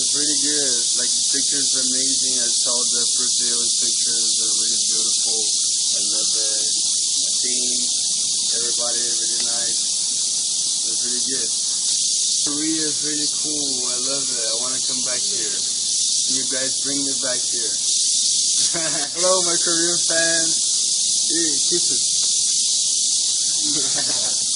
was really good. Like, the pictures are amazing. I saw the Brazil pictures are really beautiful. I love it. The team, everybody really nice. It was really good. Korea is really cool. I love it. I want to come back here. You guys bring me back here. Hello, my Korean fans. Hey, kisses.